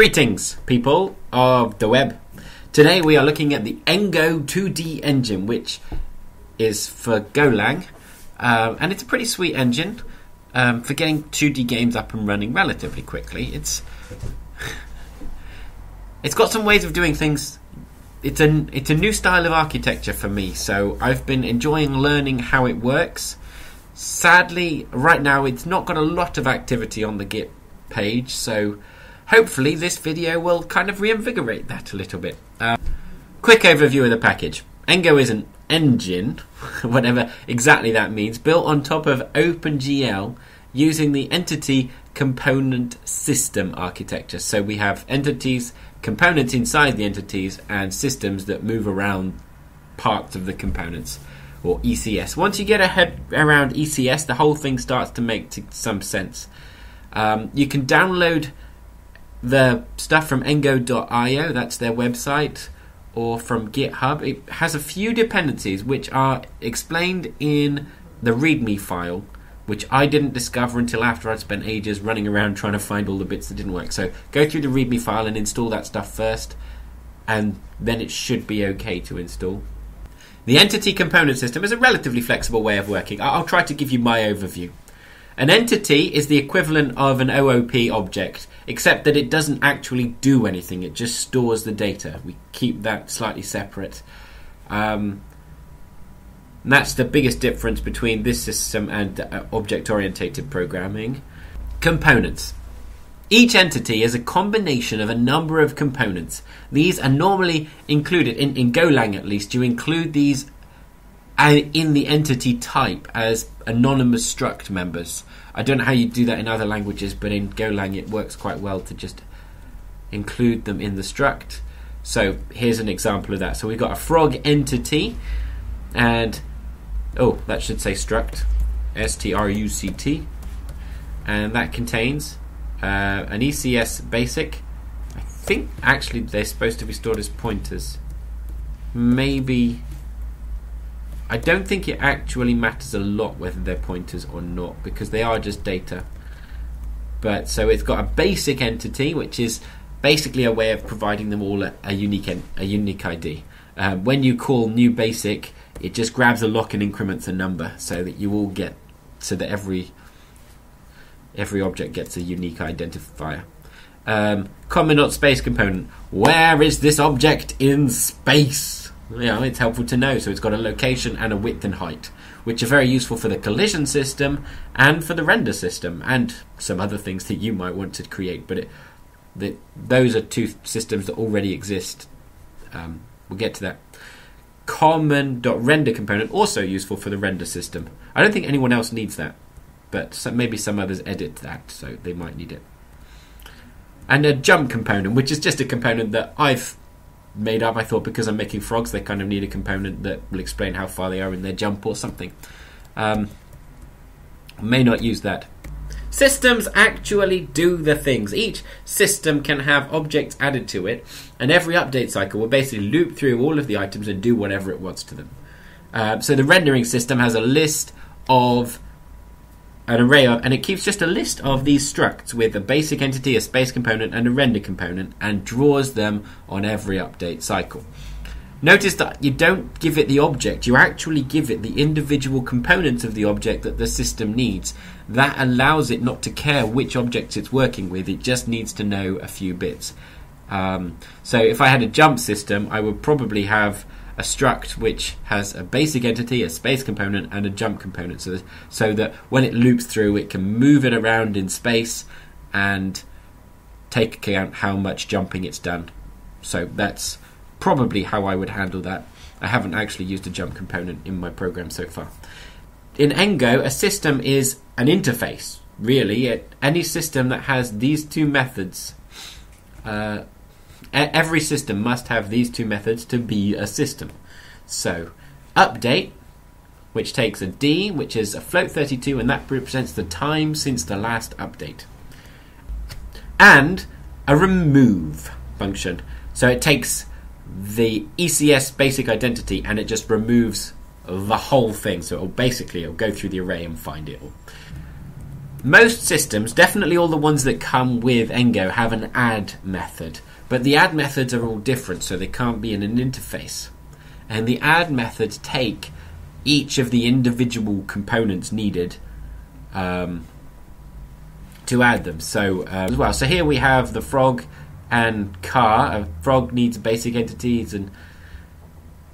Greetings, people of the web. Today we are looking at the Engo 2D engine, which is for Golang, and it's a pretty sweet engine for getting 2D games up and running relatively quickly. It's got some ways of doing things. It's a new style of architecture for me, so I've been enjoying learning how it works. Sadly, right now it's not got a lot of activity on the Git page, so hopefully this video will kind of reinvigorate that a little bit. Quick overview of the package. Engo is an engine, whatever exactly that means, built on top of OpenGL using the Entity Component System architecture. So we have entities, components inside the entities, and systems that move around parts of the components, or ECS. Once you get a head around ECS, the whole thing starts to make some sense. You can download the stuff from engo.io, that's their website, or from GitHub. It has a few dependencies which are explained in the README file, which I didn't discover until after I'd spent ages running around trying to find all the bits that didn't work. So go through the README file and install that stuff first, and then it should be okay to install. The Entity Component System is a relatively flexible way of working. I'll try to give you my overview. An entity is the equivalent of an OOP object, except that it doesn't actually do anything, it just stores the data. We keep that slightly separate. That's the biggest difference between this system and object-oriented programming. Components. Each entity is a combination of a number of components. These are normally included, in Golang at least, you include these in the entity type as anonymous struct members. I don't know how you do that in other languages, but in Golang it works quite well to just include them in the struct. So here's an example of that. So we've got a frog entity, and that should say struct, struct, and that contains an ECS basic. I think actually they're supposed to be stored as pointers. Maybe. I don't think it actually matters a lot whether they're pointers or not, because they are just data. But so it's got a basic entity, which is basically a way of providing them all a unique ID. When you call new basic, it just grabs a lock and increments a number, so that you all get, so that every object gets a unique identifier. Comma dot space component. Where is this object in space? Yeah, it's helpful to know. So it's got a location and a width and height, which are very useful for the collision system and for the render system and some other things that you might want to create. But those are two systems that already exist. We'll get to that. Common.render component, also useful for the render system. I don't think anyone else needs that, but maybe some others edit that, so they might need it. And a jump component, which is just a component that I've made up. I thought because I'm making frogs, they kind of need a component that will explain how far they are in their jump or something. May not use that. Systems actually do the things. Each system can have objects added to it, and every update cycle will basically loop through all of the items and do whatever it wants to them. So the rendering system has a list of an array of, and it keeps just a list of these structs with a basic entity, a space component, and a render component, and draws them on every update cycle. Notice that you don't give it the object, you actually give it the individual components of the object that the system needs. That allows it not to care which objects it's working with, it just needs to know a few bits. So if I had a jump system, I would probably have a struct which has a basic entity, a space component, and a jump component, so that when it loops through, it can move it around in space and take account how much jumping it's done. So that's probably how I would handle that. I haven't actually used a jump component in my program so far. In Engo, a system is an interface, really. Any system that has these two methods, every system must have these two methods to be a system. So update, which takes a D, which is a float 32, and that represents the time since the last update. And a remove function. So it takes the ECS basic identity and it just removes the whole thing. So it'll basically go through the array and find it all. Most systems, definitely all the ones that come with Engo, have an add method, but the add methods are all different, so they can't be in an interface. And the add methods take each of the individual components needed to add them. So as well, so here we have the frog and car. A frog needs basic entities and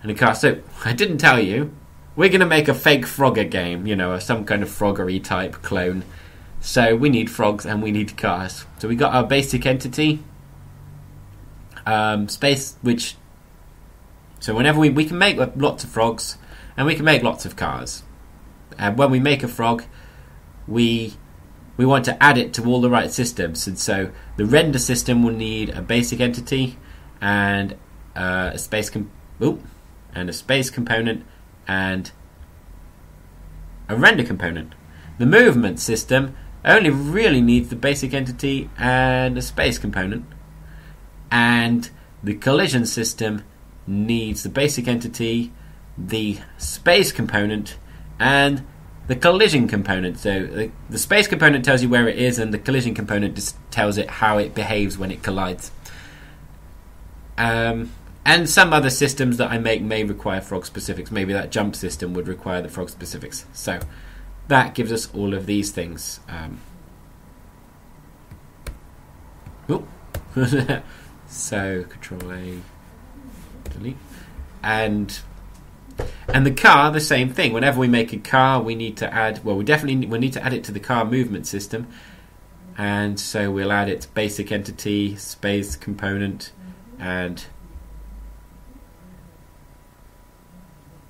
a car. So I didn't tell you, we're going to make a fake Frogger game, you know, some kind of Froggery type clone. So we need frogs and we need cars. So we got our basic entity space, which so whenever we can make lots of frogs and we can make lots of cars. And when we make a frog, we want to add it to all the right systems, and so the render system will need a basic entity and a space component and a render component. The movement system only really needs the basic entity and a space component, and the collision system needs the basic entity, the space component, and the collision component. So the space component tells you where it is, and the collision component just tells it how it behaves when it collides. And some other systems that I make may require frog specifics. Maybe that jump system would require the frog specifics. So that gives us all of these things. So Control A, delete, and the car, the same thing. Whenever we make a car, we need to add, well, we need to add it to the car movement system, and so we'll add its basic entity, space component, and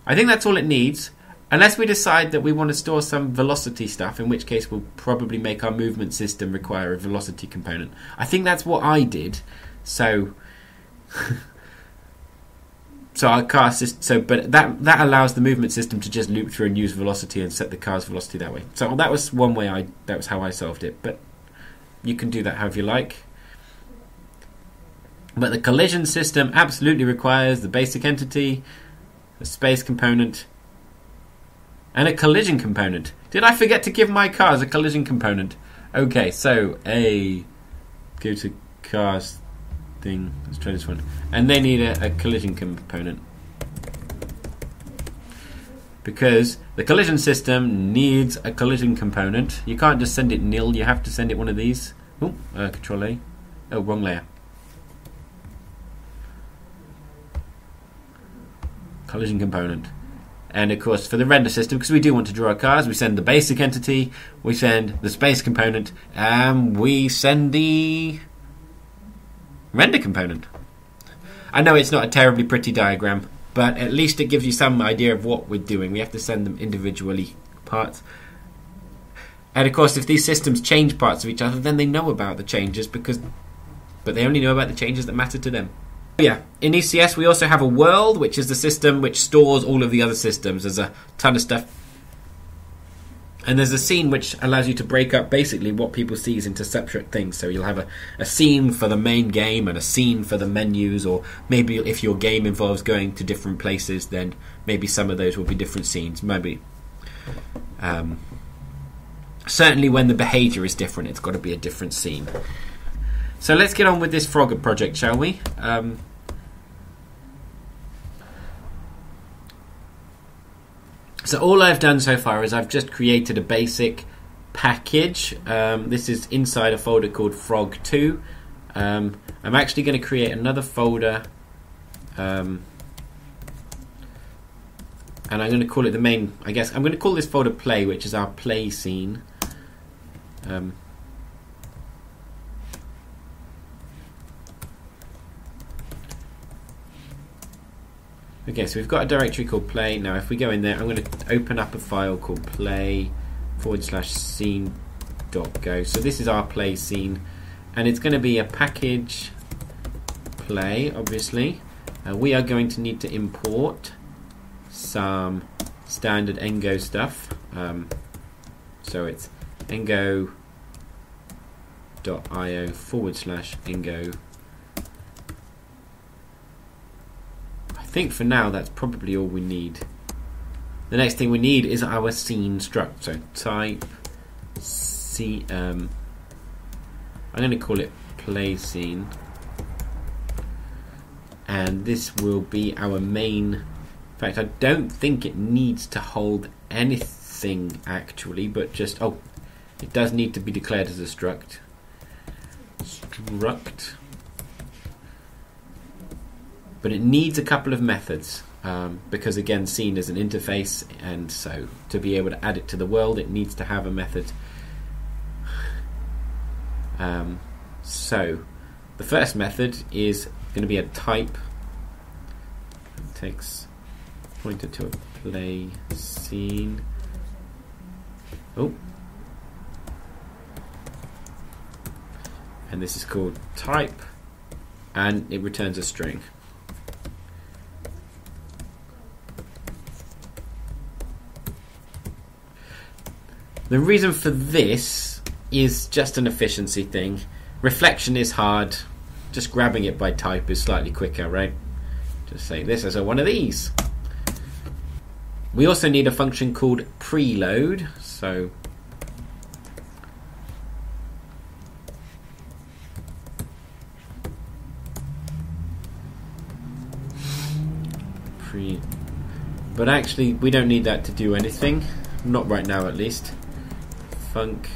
I think that's all it needs, unless we decide that we want to store some velocity stuff, in which case we'll probably make our movement system require a velocity component. I think that's what I did. So so our car system, so but that allows the movement system to just loop through and use velocity and set the car's velocity that way. So that was one way that was how I solved it, but you can do that however you like. But the collision system absolutely requires the basic entity, a space component, and a collision component. Did I forget to give my cars a collision component? Okay, so go to cars thing. Let's try this one. And they need a collision component, because the collision system needs a collision component. You can't just send it nil. You have to send it one of these. Oh, Control A. Oh, wrong layer. Collision component. And of course, for the render system, because we do want to draw our cars, we send the basic entity, we send the space component, and we send the render component. I know it's not a terribly pretty diagram, but at least it gives you some idea of what we're doing. We have to send them individually parts. And of course, if these systems change parts of each other, then they know about the changes, but they only know about the changes that matter to them. Yeah, in ECS we also have a world, which is the system which stores all of the other systems. There's a ton of stuff. And there's a scene which allows you to break up basically what people see into separate things. So you'll have a scene for the main game and a scene for the menus, or maybe if your game involves going to different places, then maybe some of those will be different scenes. Maybe certainly when the behavior is different, it's got to be a different scene. So let's get on with this Frogger project, shall we? So all I've done so far is I've just created a basic package. This is inside a folder called frog2. I'm actually going to create another folder, and I'm going to call it the main, I guess. I'm going to call this folder play, which is our play scene. Okay, so we've got a directory called play. Now if we go in there, I'm going to open up a file called play/scene.go. So this is our play scene, and it's going to be a package play, obviously. We are going to need to import some standard Engo stuff. So it's engo.io /Engo. I think for now that's probably all we need. The next thing we need is our scene struct. So type see, I'm going to call it play scene, and this will be our main. In fact, I don't think it needs to hold anything actually, but just, oh, it does need to be declared as a struct. But it needs a couple of methods, because again, scene is an interface, and so to be able to add it to the world, it needs to have a method. So the first method is going to be a type. It takes pointer to a play scene. Oh. And this is called type, and it returns a string. The reason for this is just an efficiency thing. Reflection is hard. Just grabbing it by type is slightly quicker, right? Just say this as one of these. We also need a function called preload. So but actually we don't need that to do anything, not right now at least. Func,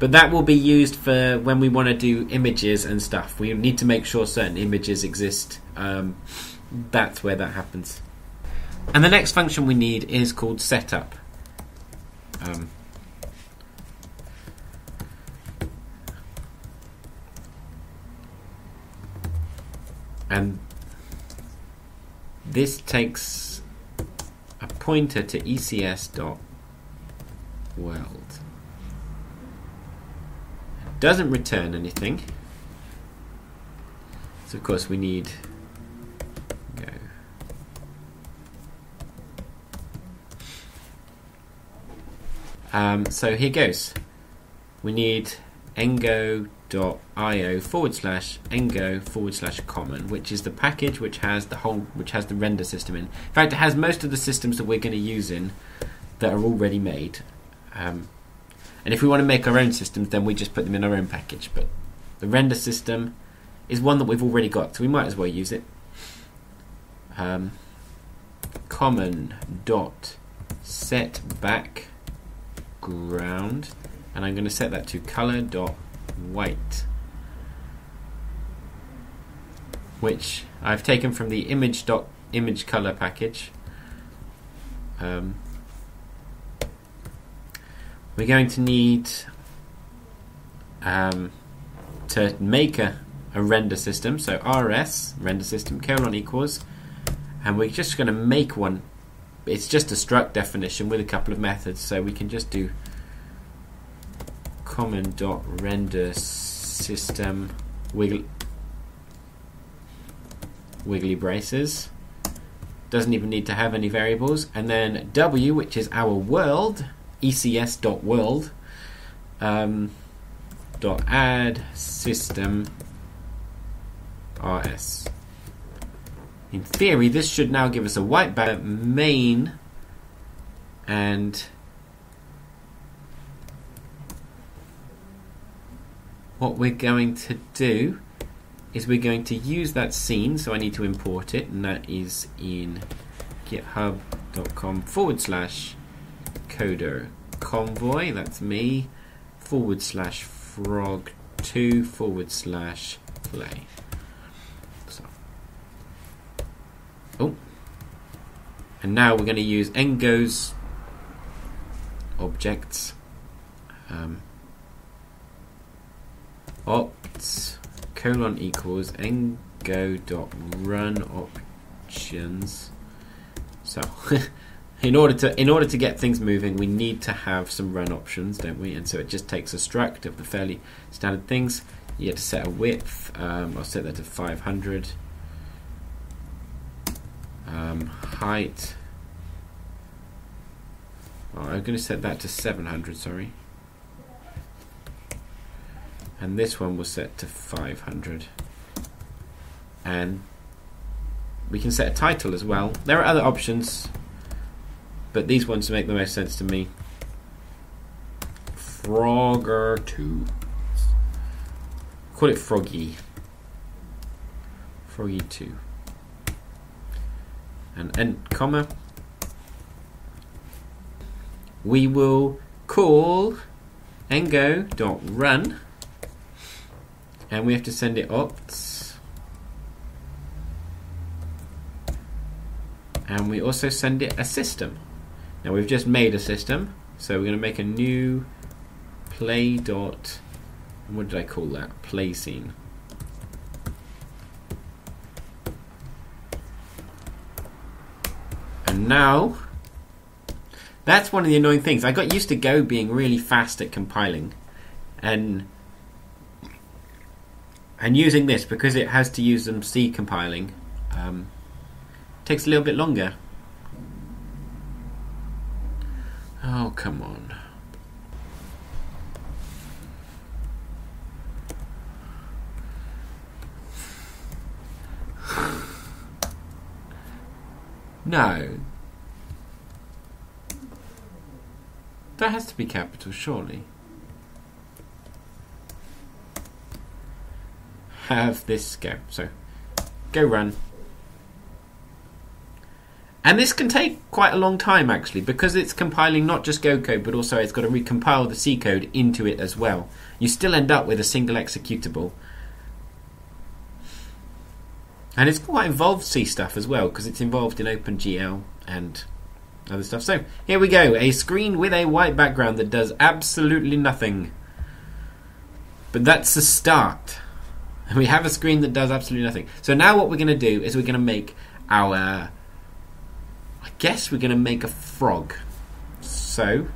but that will be used for when we want to do images and stuff. We need to make sure certain images exist, that's where that happens. And the next function we need is called setup. And this takes a pointer to ecs.world. It doesn't return anything. So of course we need go. So here goes. We need engo.io/engo/common, which is the package which has the whole, which has the render system in. In fact, it has most of the systems that we're going to use in that are already made. And if we want to make our own systems, then we just put them in our own package. But the render system is one that we've already got, so we might as well use it. Common.setBackground, and I'm going to set that to color.white, which I've taken from the image.imageColor package. We're going to need to make a render system, so rs render system := and we're just going to make one. It's just a struct definition with a couple of methods, so we can just do common.render system wiggly braces, doesn't even need to have any variables, and then w, which is our world, ecs.world, dot add system rs. In theory, this should now give us a white background, main, and what we're going to do is we're going to use that scene, so I need to import it, and that is in github.com/todo convoy, that's me, /frog2/play. So, oh, and now we're going to use Engo's objects, opt := engo.run options. So in order to get things moving, we need to have some run options, don't we? And so it just takes a struct of the fairly standard things. You have to set a width. I'll set that to 500. Height. Oh, I'm going to set that to 700. Sorry. And this one was set to 500. And we can set a title as well. There are other options, but these ones make the most sense to me. Frogger 2. Call it Froggy. Froggy 2. And end comma. We will call engo.run, and we have to send it opts, and we also send it a system. Now we've just made a system, so we're going to make a new play dot, what did I call that? Play scene. And now that's one of the annoying things. I got used to Go being really fast at compiling, and using this, because it has to use some C compiling, takes a little bit longer. Oh, come on. No. That has to be capital, surely. Have this go. So, go run. And this can take quite a long time, actually, because it's compiling not just Go code, but also it's got to recompile the C code into it as well. You still end up with a single executable. And it's quite involved C stuff as well, because it's involved in OpenGL and other stuff. So here we go, a screen with a white background that does absolutely nothing. But that's the start. And we have a screen that does absolutely nothing. So now what we're going to do is we're going to make our, I guess we're going to make a frog. So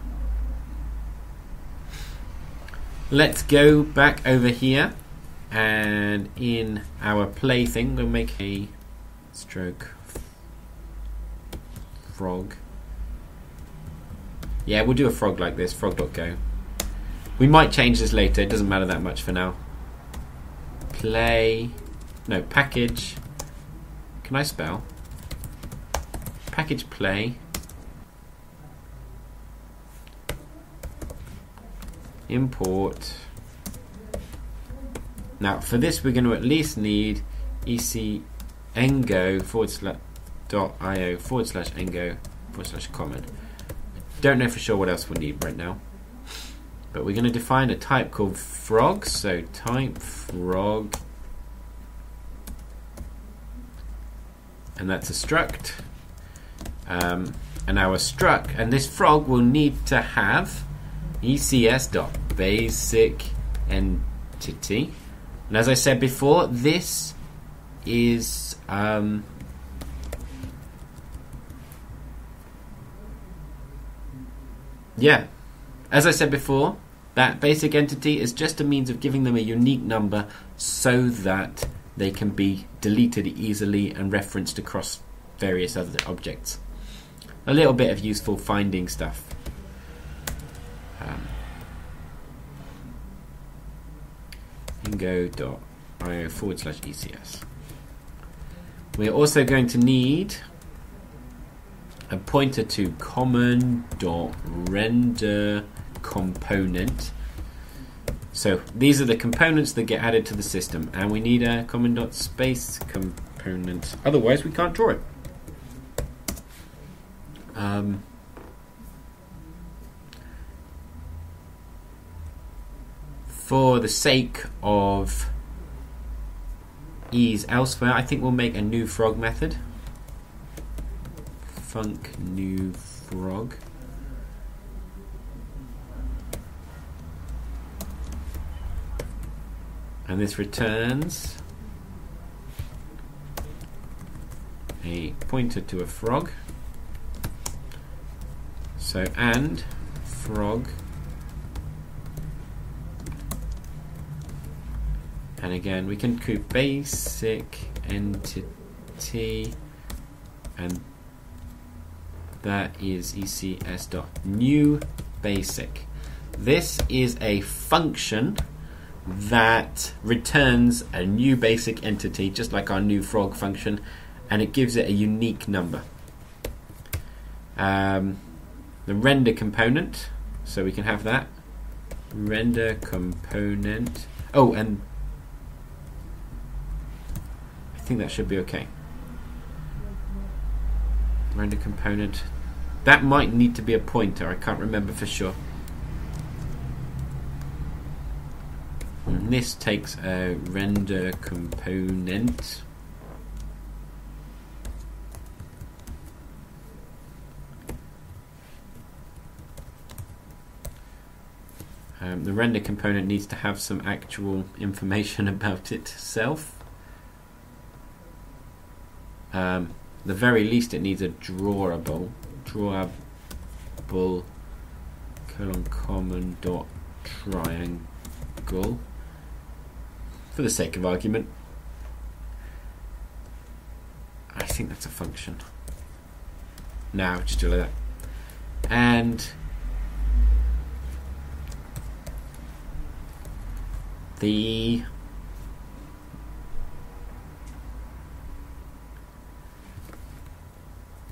let's go back over here, and in our play thing we'll make a stroke frog. Yeah, we'll do a frog like this, frog.go. We might change this later, it doesn't matter that much for now. Play, no, package, can I spell? Package play. Import. Now for this we're going to at least need engo.io/engo/common. Don't know for sure what else we need right now, but we're going to define a type called frog. So type frog, and that's a struct, and our struct, and this frog will need to have ECS.BasicEntity, and as I said before, this is that basic entity is just a means of giving them a unique number so that they can be deleted easily and referenced across various other objects. A little bit of useful finding stuff. Engo.io/ECS. We're also going to need a pointer to common.render component. So these are the components that get added to the system, and we need a common.space component, otherwise we can't draw it. For the sake of ease elsewhere, I think we'll make a new frog method. Func new frog. And this returns a pointer to a frog. So, and frog. And again, we can do basic entity, and that is ECS.new basic. This is a function that returns a new basic entity, just like our new frog function, and it gives it a unique number. The render component, so we can have that. render component. Oh, and I think that should be okay. Render component. That might need to be a pointer. I can't remember for sure. And this takes a render component. The render component needs to have some actual information about itself. The very least, it needs a drawable ::common.triangle for the sake of argument. I think that's a function. No, just do it like that. And the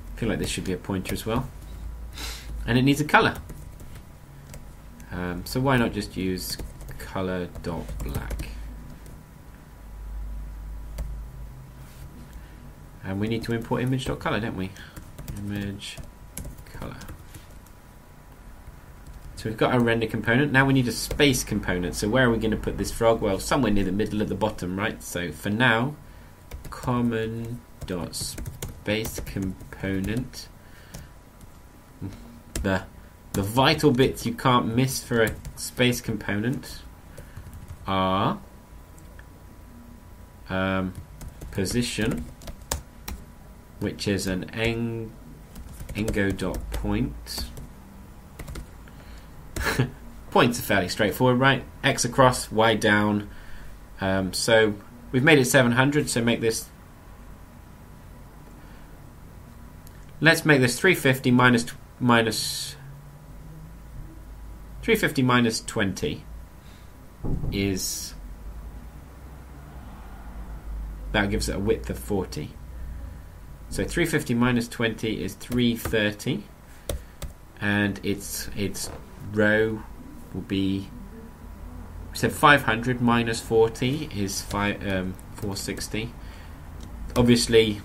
I feel like this should be a pointer as well, and it needs a color. So why not just use color.black? And we need to import image.color, don't we? Image color. So we've got our render component. Now we need a space component. So where are we going to put this frog? Well, somewhere near the middle at the bottom, right? So for now, common.space component. The vital bits you can't miss for a space component are position, which is an engo.point. Points are fairly straightforward, right? X across, Y down. So we've made it 700, so make this. Let's make this 350 minus 350 minus 20 is. That gives it a width of 40. So 350 minus 20 is 330, and its row will be, we said 500 minus 40 is 460. Obviously,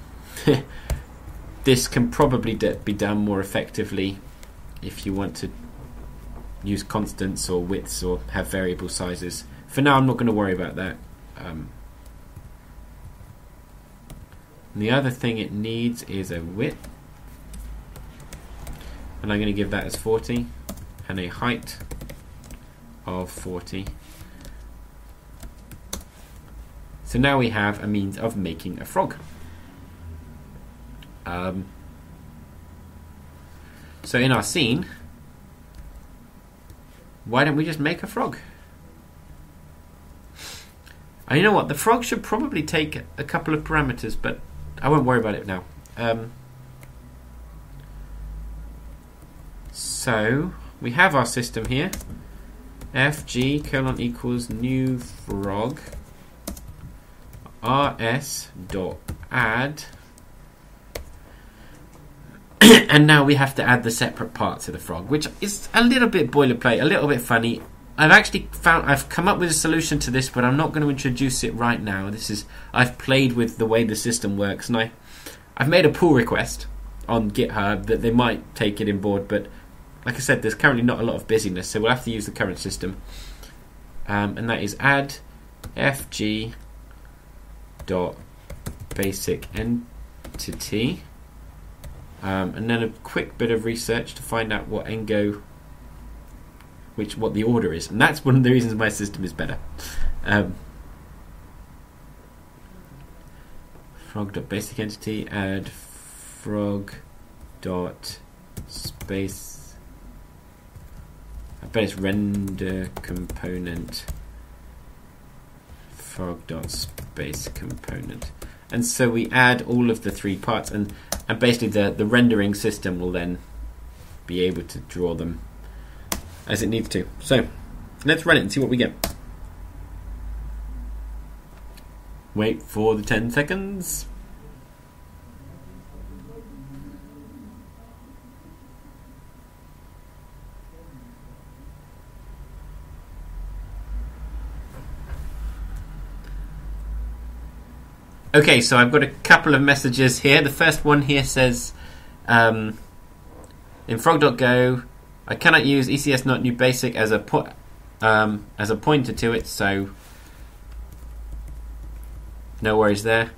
this can probably be done more effectively if you want to use constants or widths or have variable sizes. For now, I'm not going to worry about that. The other thing it needs is a width, and I'm going to give that as 40. And a height of 40. So now we have a means of making a frog. So in our scene, why don't we just make a frog? And you know what? The frog should probably take a couple of parameters, but I won't worry about it now. So we have our system here, fg := new frog, rs dot add, and now we have to add the separate parts of the frog, which is a little bit boilerplate, a little bit funny. I've come up with a solution to this, but I'm not going to introduce it right now. I've played with the way the system works, and I've made a pull request on GitHub that they might take it on board, but like I said, there's currently not a lot of busyness, so we'll have to use the current system. And that is add fg dot basic entity, and then a quick bit of research to find out what engo, what the order is, and that's one of the reasons my system is better. Frog dot basic entity, add frog dot space. I bet it's render component frog dot space component, and so we add all of the three parts, and basically the rendering system will then be able to draw them as it needs to. So let's run it and see what we get. Wait for the 10 seconds. Okay, so I've got a couple of messages here. The first one here says, in frog.go, I cannot use ECS.NewBasic as a pointer to it, so no worries there.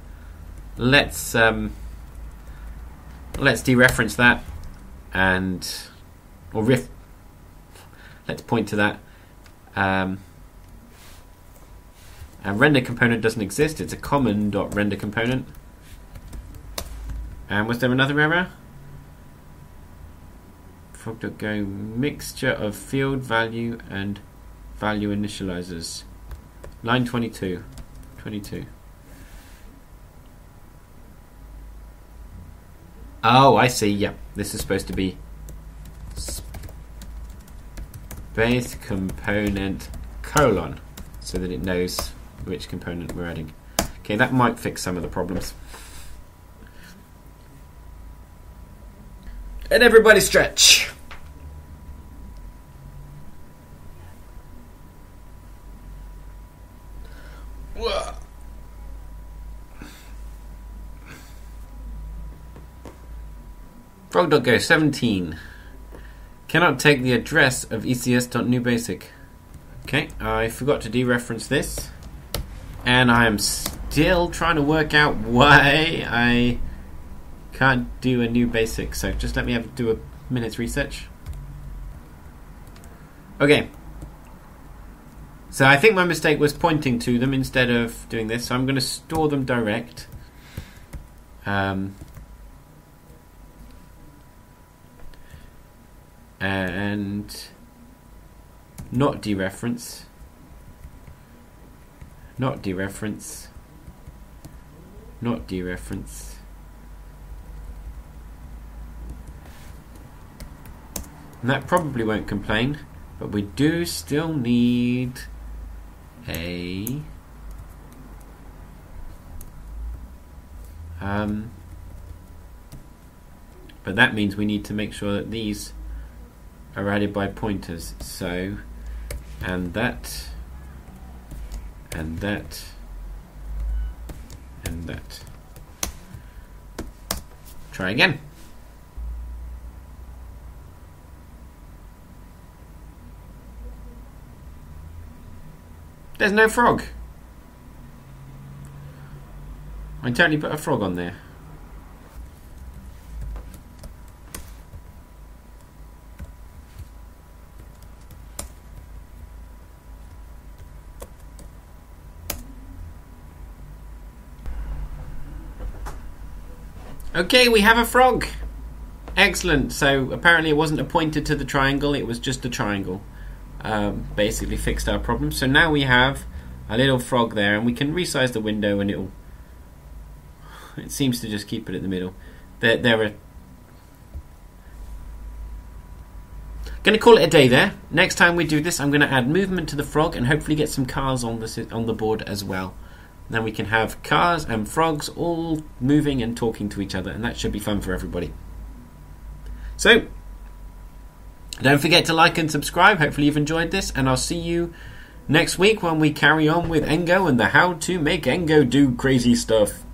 Let's dereference that, let's point to that. And render component doesn't exist. It's a common.render component. And was there another error? Frog.go mixture of field value and value initializers. Line 22. 22. Oh, I see. Yeah, this is supposed to be space component colon, so that it knows which component we're adding. Okay, that might fix some of the problems. And everybody stretch. Whoa. Frog.go 17. Cannot take the address of ECS.NewBasic. Okay, I forgot to dereference this, and I am still trying to work out why I can't do a new basic, so just let me do a minute's research. Okay, so I think my mistake was pointing to them instead of doing this, so I'm going to store them direct. And not dereference, not dereference, not dereference. And that probably won't complain, but we do still need a but that means we need to make sure that these are added by pointers, so and that. Try again. There's no frog. I totally put a frog on there. Okay, we have a frog. Excellent. So apparently it wasn't a pointer to the triangle, it was just a triangle. Basically fixed our problem. So now we have a little frog there, and we can resize the window, and it seems to just keep it in the middle. There are gonna call it a day there. Next time we do this, I'm gonna add movement to the frog and hopefully get some cars on the board as well. Then we can have cars and frogs all moving and talking to each other, and that should be fun for everybody. So don't forget to like and subscribe. Hopefully you've enjoyed this, and I'll see you next week when we carry on with Engo and the how to make Engo do crazy stuff.